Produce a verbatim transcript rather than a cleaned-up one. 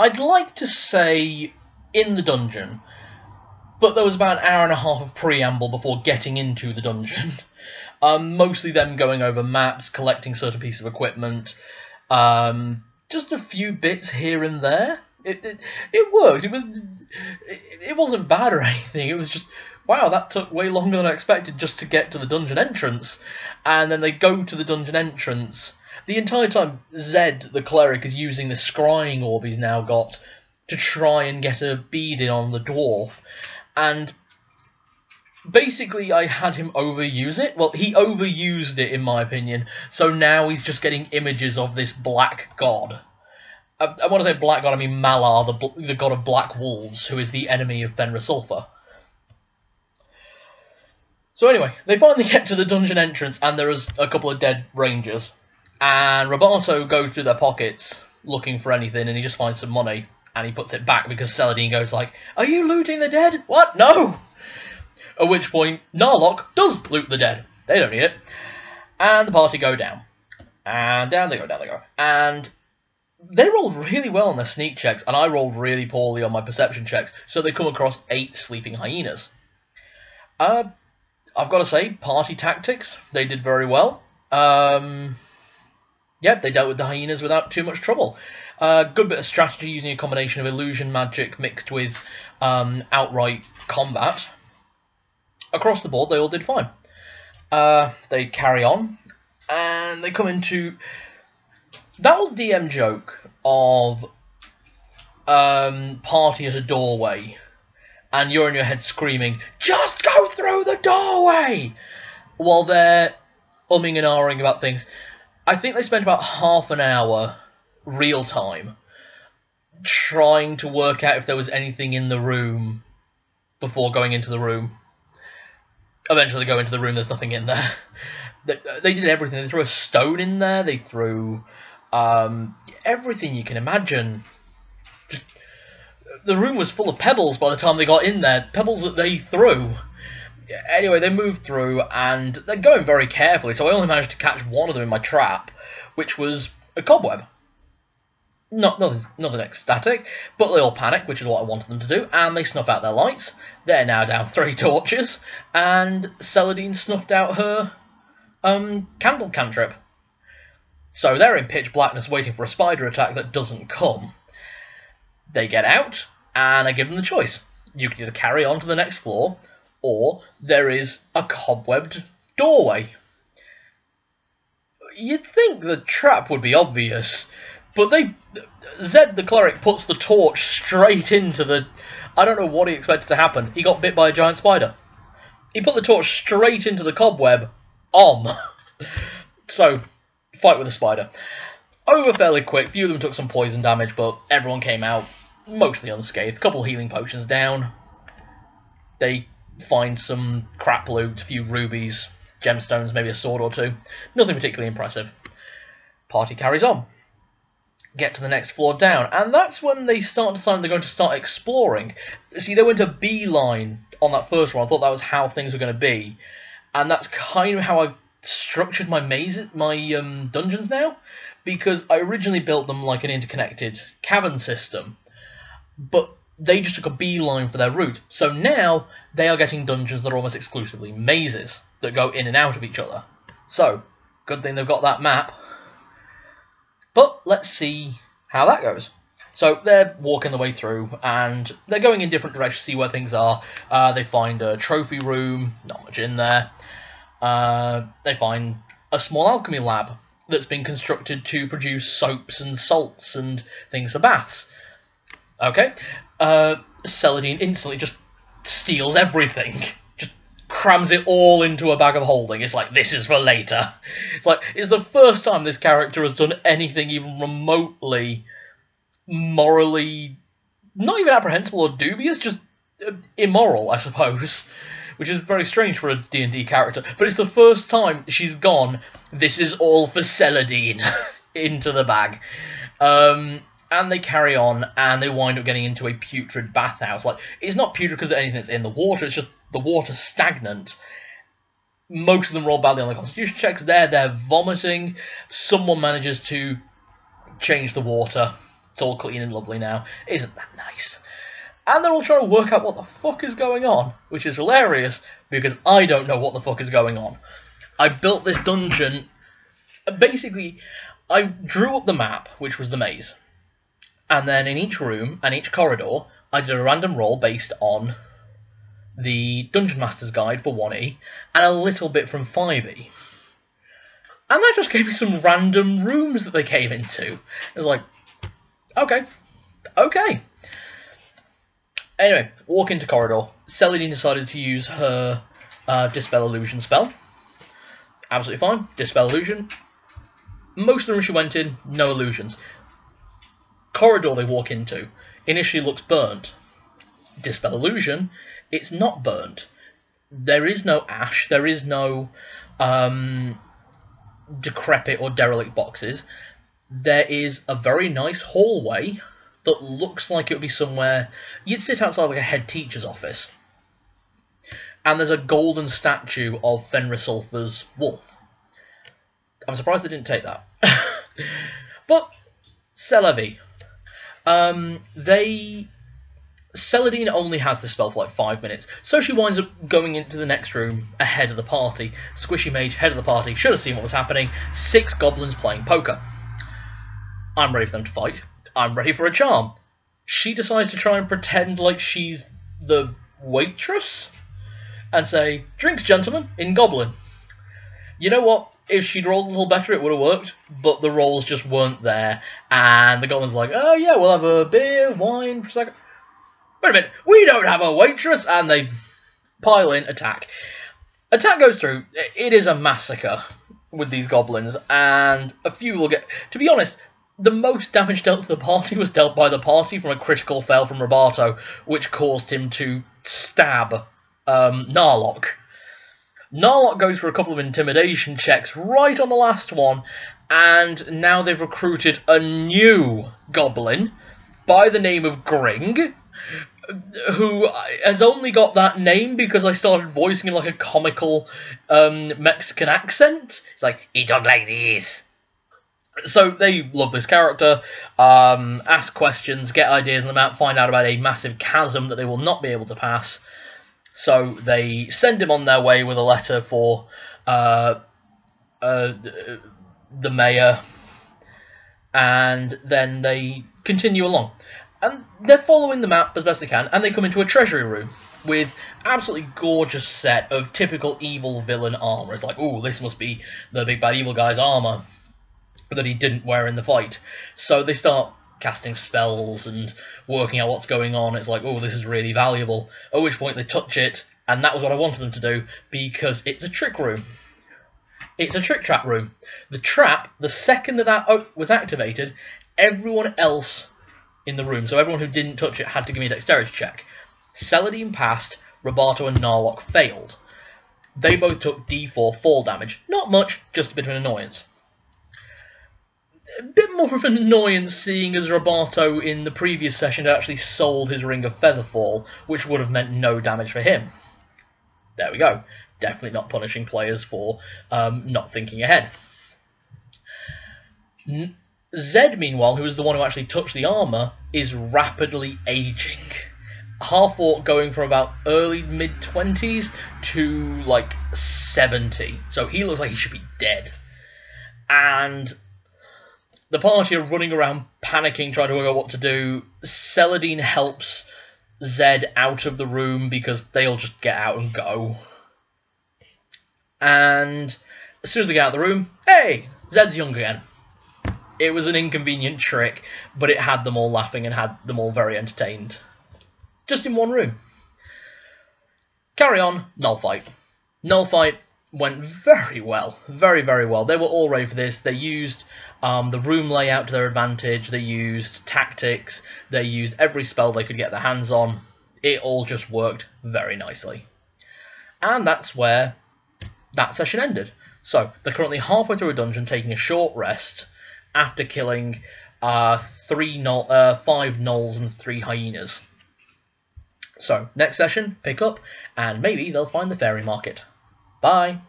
I'd like to say in the dungeon, but there was about an hour and a half of preamble before getting into the dungeon. Um, mostly them going over maps, collecting certain pieces of equipment, um, just a few bits here and there. It, it, it worked. It was, it, it wasn't bad or anything. It was just, wow, that took way longer than I expected just to get to the dungeon entrance. And then they go to the dungeon entrance. The entire time, Zed, the cleric, is using the scrying orb he's now got to try and get a bead in on the dwarf. And basically, I had him overuse it. Well, he overused it, in my opinion. So now he's just getting images of this black god. I, I want to say black god, I mean Malar, the, the god of black wolves, who is the enemy of Fenrisulfa. So anyway, they finally get to the dungeon entrance, and there is a couple of dead rangers. And Roberto goes through their pockets looking for anything, and he just finds some money, and he puts it back because Celadine goes like, "Are you looting the dead?" "What? No!" At which point, Narlok does loot the dead. They don't need it. And the party go down. And down they go, down they go. And they rolled really well on their sneak checks, and I rolled really poorly on my perception checks, so they come across eight sleeping hyenas. Uh, I've got to say, party tactics, they did very well. Um... Yep, they dealt with the hyenas without too much trouble. A uh, good bit of strategy using a combination of illusion magic mixed with um, outright combat. Across the board, they all did fine. Uh, they carry on, and they come into that old D M joke of um, party at a doorway, and you're in your head screaming, "Just go through the doorway!" while they're umming and ahhing about things. I think they spent about half an hour, real time, trying to work out if there was anything in the room before going into the room. Eventually they go into the room, there's nothing in there. They, they did everything. They threw a stone in there, they threw um, everything you can imagine. Just, the room was full of pebbles by the time they got in there, pebbles that they threw. Anyway, they moved through, and they're going very carefully, so I only managed to catch one of them in my trap, which was a cobweb. Not nothing, nothing ecstatic, but they all panic, which is what I wanted them to do, and they snuff out their lights. They're now down three torches, and Celadine snuffed out her um, candle cantrip. So they're in pitch blackness waiting for a spider attack that doesn't come. They get out, and I give them the choice. You can either carry on to the next floor, or there is a cobwebbed doorway. You'd think the trap would be obvious, but they... Zed the cleric puts the torch straight into the... I don't know what he expected to happen. He got bit by a giant spider. He put the torch straight into the cobweb. Om. So, fight with the spider. Over fairly quick. Few of them took some poison damage, but everyone came out mostly unscathed. Couple healing potions down. They find some crap loot, a few rubies, gemstones, maybe a sword or two. Nothing particularly impressive. Party carries on. Get to the next floor down, and that's when they start deciding they're going to start exploring. See, they went a beeline on that first one. I thought that was how things were going to be, and that's kind of how I've structured my mazes, my um, dungeons now, because I originally built them like an interconnected cavern system, but they just took a beeline for their route. So now they are getting dungeons that are almost exclusively mazes that go in and out of each other. So, good thing they've got that map. But let's see how that goes. So they're walking the way through, and they're going in different directions to see where things are. Uh, they find a trophy room, not much in there. Uh, they find a small alchemy lab that's been constructed to produce soaps and salts and things for baths. Okay, uh, Celadine instantly just steals everything, just crams it all into a bag of holding. It's like, this is for later. It's like, it's the first time this character has done anything even remotely, morally, not even apprehensible or dubious, just uh, immoral, I suppose, which is very strange for a D and D character. But it's the first time she's gone, "This is all for Celadine," into the bag. Um... And they carry on, and they wind up getting into a putrid bathhouse. Like, it's not putrid because of anything that's in the water, it's just the water's stagnant. Most of them roll badly on the constitution checks. There, they're vomiting. Someone manages to change the water It's all clean and lovely now. Isn't that nice? And they're all trying to work out what the fuck is going on, which is hilarious, because I don't know what the fuck is going on. I built this dungeon, basically, I drew up the map, which was the maze, and then in each room and each corridor, I did a random roll based on the Dungeon Master's Guide for one E, and a little bit from five E. And that just gave me some random rooms that they came into. It was like, okay, okay. Anyway, walk into corridor. Celadine decided to use her uh, Dispel Illusion spell. Absolutely fine. Dispel Illusion. Most of the rooms she went in, no illusions. Corridor they walk into. Initially looks burnt. Dispel Illusion. It's not burnt. There is no ash. There is no um, decrepit or derelict boxes. There is a very nice hallway that looks like it would be somewhere you'd sit outside like a head teacher's office. And there's a golden statue of Fenrisulfa's wolf. I'm surprised they didn't take that. But, c'est la vie. Um, they... Celadine only has this spell for like five minutes, so she winds up going into the next room ahead of the party. Squishy Mage, head of the party, should have seen what was happening. Six goblins playing poker. I'm ready for them to fight. I'm ready for a charm. She decides to try and pretend like she's the waitress and say, "Drinks, gentlemen," in Goblin. You know what? If she'd rolled a little better, it would have worked, but the rolls just weren't there. And the Goblin's like, "Oh yeah, we'll have a beer, wine, prosecco." Wait a minute, we don't have a waitress! And they pile in, attack. Attack goes through. It is a massacre with these Goblins, and a few will get... To be honest, the most damage dealt to the party was dealt by the party from a critical fail from Roberto, which caused him to stab um, Narlok. Narlok goes for a couple of intimidation checks right on the last one, and now they've recruited a new goblin by the name of Gring, who has only got that name because I started voicing him like a comical um, Mexican accent. It's like, "He don't like these." So they love this character, um, ask questions, get ideas on the map, find out about a massive chasm that they will not be able to pass. So they send him on their way with a letter for uh, uh, the mayor, and then they continue along. And they're following the map as best they can, and they come into a treasury room with absolutely gorgeous set of typical evil villain armour. It's like, "Ooh, this must be the big bad evil guy's armour that he didn't wear in the fight." So they start casting spells and working out what's going on. It's like, "Oh, this is really valuable." At which point they touch it, and that was what I wanted them to do, because it's a trick room. It's a trick trap room. The trap, the second that that was activated, everyone else in the room, so everyone who didn't touch it, had to give me a dexterity check. Celadine passed, Roberto and Narlok failed. They both took D four fall damage. Not much, just a bit of an annoyance. A bit more of an annoyance, seeing as Roberto in the previous session had actually sold his Ring of Featherfall, which would have meant no damage for him. There we go. Definitely not punishing players for um, not thinking ahead. N Zed, meanwhile, who is the one who actually touched the armour, is rapidly aging. Half-orc going from about early mid-twenties to, like, seventy. So he looks like he should be dead. And the party are running around panicking, trying to work out what to do. Celadine helps Zed out of the room because they'll just get out and go. And as soon as they get out of the room, hey, Zed's young again. It was an inconvenient trick, but it had them all laughing and had them all very entertained. Just in one room. Carry on, null fight. Null fight went very well. Very, very well. They were all ready for this. They used um, the room layout to their advantage. They used tactics. They used every spell they could get their hands on. It all just worked very nicely. And that's where that session ended. So they're currently halfway through a dungeon, taking a short rest after killing uh, three no uh, five gnolls and three hyenas. So next session, pick up, and maybe they'll find the fairy market. Bye.